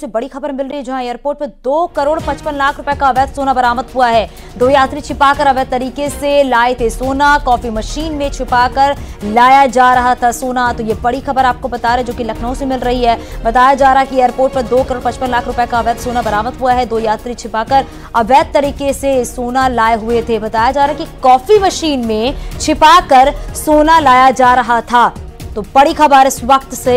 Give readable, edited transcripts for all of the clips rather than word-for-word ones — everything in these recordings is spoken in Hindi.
से बड़ी खबर मिल रही है, जहां एयरपोर्ट पर 2 करोड़ 55 लाख रुपए का अवैध सोना बरामद हुआ है। 2 यात्री छिपाकर अवैध तरीके से लाए थे सोना, कॉफी मशीन में छिपाकर लाया जा रहा था सोना। तो ये बड़ी खबर आपको बता रहे जो कि लखनऊ से मिल रही है। बताया जा रहा है कि एयरपोर्ट पर 2 करोड़ 55 लाख रुपए का अवैध सोना बरामद हुआ है। 2 यात्री छिपाकर अवैध तरीके से सोना लाए हुए थे। बताया जा रहा है कि कॉफी मशीन में छिपाकर सोना लाया जा रहा था। तो बड़ी खबर इस वक्त से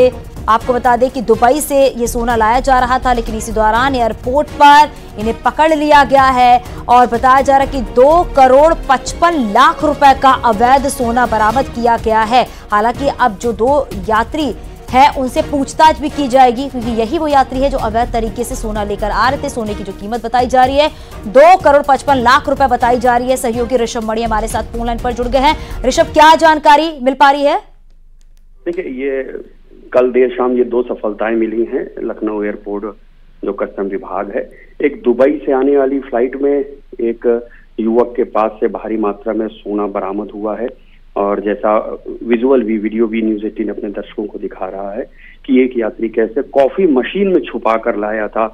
आपको बता दें कि दुबई से ये सोना लाया जा रहा था, लेकिन इसी दौरान एयरपोर्ट पर इन्हें पकड़ लिया गया है और बताया जा रहा है कि 2 करोड़ 55 लाख रुपए का अवैध सोना बरामद किया गया है। हालांकि अब जो 2 यात्री है उनसे पूछताछ भी की जाएगी, क्योंकि यही वो यात्री है जो अवैध तरीके से सोना लेकर आ रहे थे। सोने की जो कीमत बताई जा रही है 2 करोड़ 55 लाख रुपए बताई जा रही है। सहयोगी ऋषभ मणि हमारे साथ फोन लाइन पर जुड़ गए हैं। ऋषभ, क्या जानकारी मिल पा रही है? देखिए, ये कल देर शाम ये 2 सफलताएं मिली हैं लखनऊ एयरपोर्ट जो कस्टम विभाग है। एक दुबई से आने वाली फ्लाइट में एक युवक के पास से भारी मात्रा में सोना बरामद हुआ है और जैसा विजुअल भी वीडियो भी न्यूज़18 अपने दर्शकों को दिखा रहा है कि एक यात्री कैसे कॉफी मशीन में छुपा कर लाया था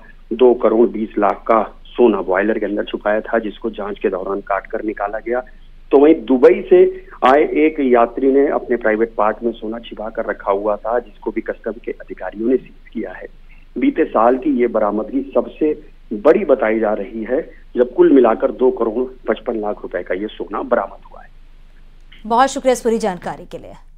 2 करोड़ 20 लाख का सोना। बॉयलर के अंदर छुपाया था जिसको जांच के दौरान काट कर निकाला गया। तो वहीं दुबई से आए एक यात्री ने अपने प्राइवेट पार्ट में सोना छिपा कर रखा हुआ था जिसको भी कस्टम के अधिकारियों ने सीज किया है। बीते साल की ये बरामदगी सबसे बड़ी बताई जा रही है, जब कुल मिलाकर 2 करोड़ 55 लाख रुपए का ये सोना बरामद हुआ है। बहुत शुक्रिया इस पूरी जानकारी के लिए।